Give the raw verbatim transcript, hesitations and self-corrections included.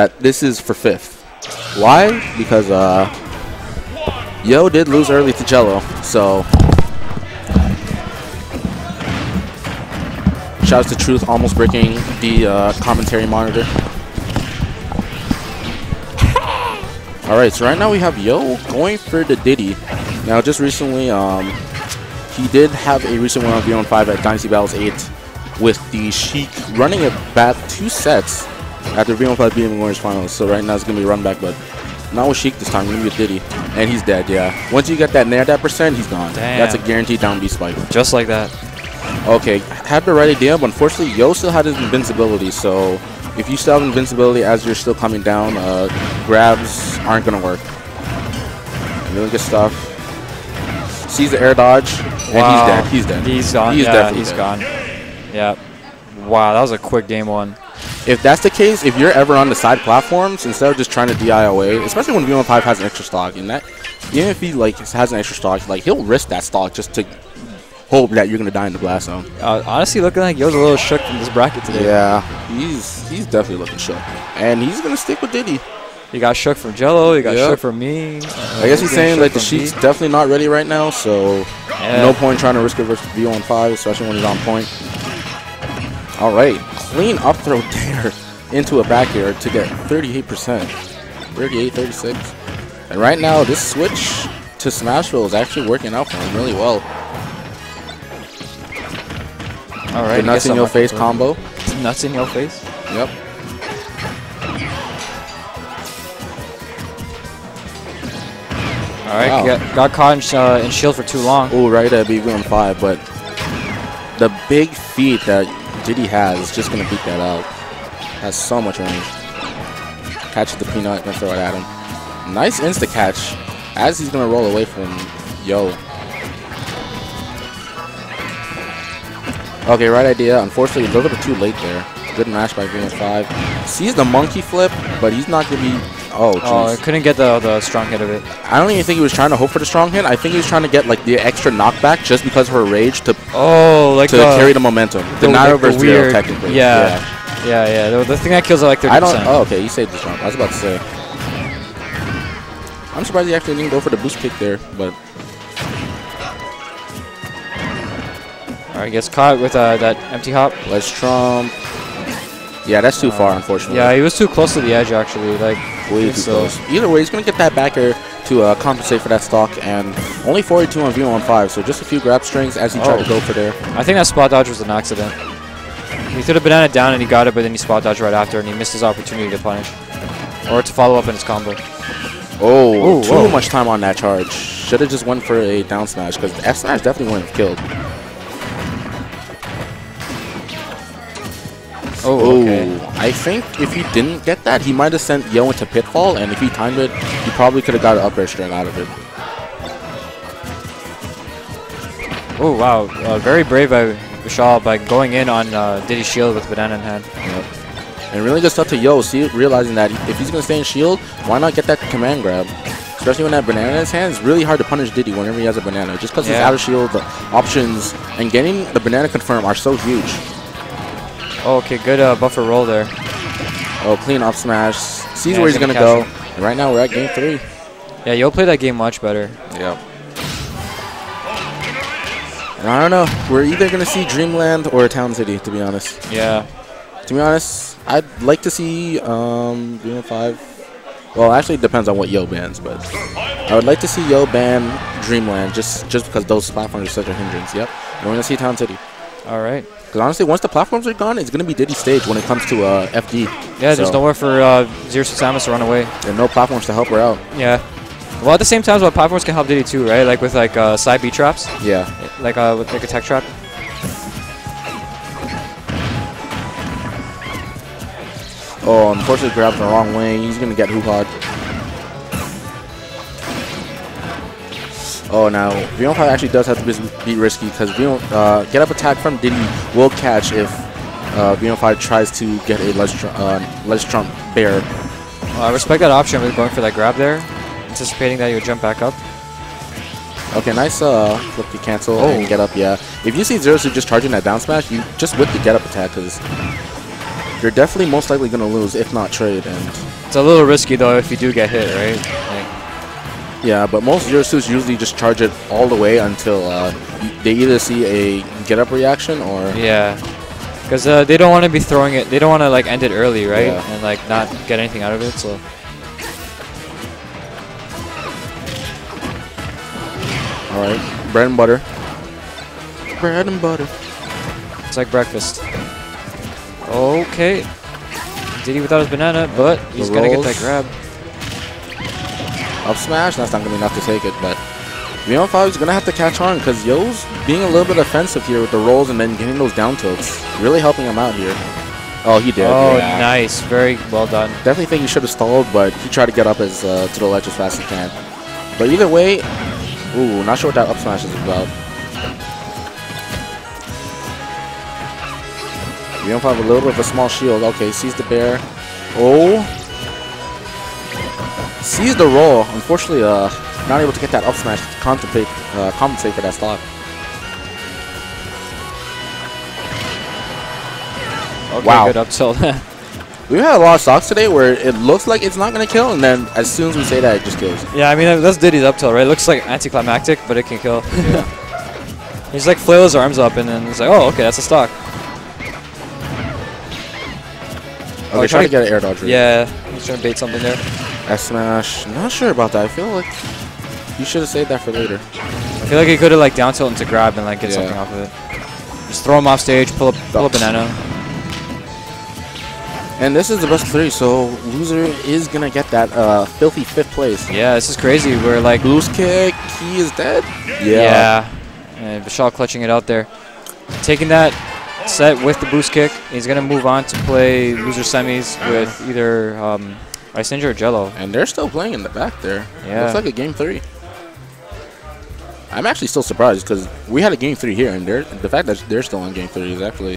that this is for fifth. Why? Because uh, Yoh did lose early to Jello, so shouts to Truth almost breaking the uh, commentary monitor. All right, so right now we have Yoh going for the Diddy. Now, just recently, um, he did have a recent win on V one five at Dynasty Battles Eight with the Sheik running it back two sets after V one five beating the Orange Finals. So right now it's gonna be a run back, but not with Sheik this time. It's gonna be a Diddy, and he's dead. Yeah, once you get that near that percent, he's gone. Damn. That's a guaranteed down B spike. Just like that. Okay, had the right idea, but unfortunately, Yoh still had his invincibility. So if you still have invincibility as you're still coming down, uh, grabs aren't gonna work. Really good stuff. Sees the air dodge, wow. And he's dead. He's dead. He's gone. He's, yeah, he's dead. gone. Yeah. Wow, that was a quick game one. If that's the case, if you're ever on the side platforms, instead of just trying to D I away, especially when V one five has an extra stock, in that, even if he like has an extra stock, like he'll risk that stock just to hope that you're gonna die in the blast zone. Uh, honestly, looking like Yoh's a little shook from this bracket today. Yeah, he's he's definitely looking shook, and he's gonna stick with Diddy. He got shook from Jello. He got yep. shook from me. Uh, I guess he's saying like the Sheik's definitely not ready right now, so yeah. No point trying to risk it versus V one five, especially when he's on point. All right, clean up throw there into a back air to get thirty-eight percent, thirty-eight, thirty-six. And right now, this switch to Smashville is actually working out for him really well. All right, the nuts in your face combo. Nuts in your face. Yep. All right, wow. got, got caught in, uh, in shield for too long. Oh, right at B one five, but the big feat that Diddy has is just going to beat that out. Has so much range. Catch the peanut and throw it at him. Nice insta-catch as he's going to roll away from Yoh. Okay, right idea. Unfortunately, a little bit too late there. Good match by V one five. Sees the monkey flip, but he's not going to be... Oh, geez. Oh, I couldn't get the, the strong hit of it. I don't even think he was trying to hope for the strong hit. I think he was trying to get like the extra knockback just because of her rage to oh, like to the, carry the momentum. The, the not over the zero weird, technically. Yeah, yeah, yeah. yeah. The, the thing that kills are like thirty percent. I don't. Oh, okay. You saved the strong. I was about to say. I'm surprised he actually didn't go for the boost kick there, but. All right, gets caught with uh, that empty hop. Let's trump. Yeah, that's too uh, far, unfortunately. Yeah, he was too close to the edge actually. Like. Way too close. Either way, he's going to get that backer to uh, compensate for that stock, and only forty-two on V one five, so just a few grab strings as he oh. tried to go for there. I think that spot dodge was an accident. He threw the banana down and he got it, but then he spot dodged right after, and he missed his opportunity to punish. Or to follow up in his combo. Oh, Ooh, too whoa. much time on that charge. Should have just went for a down smash, because the F smash definitely wouldn't have killed. Oh, okay. Ooh, I think if he didn't get that, he might have sent Yoh into Pitfall, and if he timed it, he probably could have got an up air string out of it. Oh, wow. Uh, very brave by Vishal by going in on uh, Diddy's shield with banana in hand. Yep. And really good stuff to Yoh, see, realizing that if he's going to stay in shield, why not get that command grab? Especially when that banana in his hand, it's really hard to punish Diddy whenever he has a banana. Just because yeah. he's out of shield, the options and getting the banana confirm are so huge. Oh, okay, good uh, buffer roll there. Oh, clean up smash. Sees yeah, where he's going to go. And right now we're at game three. Yeah, Yoh played that game much better. Yeah. And I don't know. We're either going to see Dreamland or Town City, to be honest. Yeah. To be honest, I'd like to see um, V one five. Well, actually, it depends on what Yoh bans, but I would like to see Yoh ban Dreamland just, just because those platforms are such a hindrance. Yep. And we're going to see Town City. All right. Because honestly, once the platforms are gone, it's going to be Diddy's stage when it comes to uh, F D. Yeah, so there's nowhere for uh, Zero Suit Samus to run away. And no platforms to help her out. Yeah. Well, at the same time, well, platforms can help Diddy too, right? Like with like uh, side B traps. Yeah. Like uh, with like a tech trap. Oh, unfortunately, grabbed the wrong wing. He's going to get hoo-hawed. Oh, now V one five actually does have to be risky because uh, get up attack from Diddy will catch if uh, V one five tries to get a ledge, tr uh, ledge trump bear. Well, I respect that option with going for that grab there, anticipating that you would jump back up. Okay, nice uh, flip to cancel oh. and get up, yeah. If you see Zero Suit just charging that down smash, you just whip the get up attack because you're definitely most likely going to lose, if not trade. And it's a little risky, though, if you do get hit, right? Like, yeah, but most Zero Suits usually just charge it all the way until uh, they either see a get-up reaction or... Yeah, because uh, they don't want to be throwing it. They don't want to like end it early, right? Yeah. And like not get anything out of it, so... Alright, bread and butter. Bread and butter. It's like breakfast. Okay. Diddy without his banana, but he's gonna get that grab. Up smash, that's not gonna be enough to take it, but Vionfire is gonna have to catch on because Yoh's being a little bit offensive here with the rolls and then getting those down tilts. Really helping him out here. Oh, he did. Oh, yeah. Nice. Very well done. Definitely think he should have stalled, but he tried to get up as uh, to the ledge as fast as he can. But either way, ooh, not sure what that up smash is about. We don't have a little bit of a small shield. Okay, sees the bear. Oh. Sees the roll. Unfortunately, uh, not able to get that up smash to compensate, uh, compensate for that stock. Okay, wow. Good up tilt. We had a lot of stocks today where it looks like it's not going to kill, and then as soon as we say that, it just kills. Yeah, I mean, that's Diddy's up tilt, right? It looks like anticlimactic, but it can kill. Yeah. He's like, flail his arms up, and then he's like, oh, okay, that's a stock. Okay, oh, trying to get an air dodge. Really. Yeah, he's trying to bait something there. X smash. Not sure about that. I feel like you should have saved that for later. I feel like he could have like down tilt into grab and like get yeah. something off of it. Just throw him off stage, pull up, pull a banana. And this is the best three, so loser is gonna get that uh, filthy fifth place. Yeah, this is crazy. We're like loose kick. He is dead. Yeah. Yeah. And Vishal clutching it out there, taking that set with the boost kick. He's gonna move on to play loser semis with either um, Ice Ninja or Jello. And they're still playing in the back there. Yeah. Looks like a game three. I'm actually still surprised because we had a game three here, and they're, the fact that they're still on game three is actually.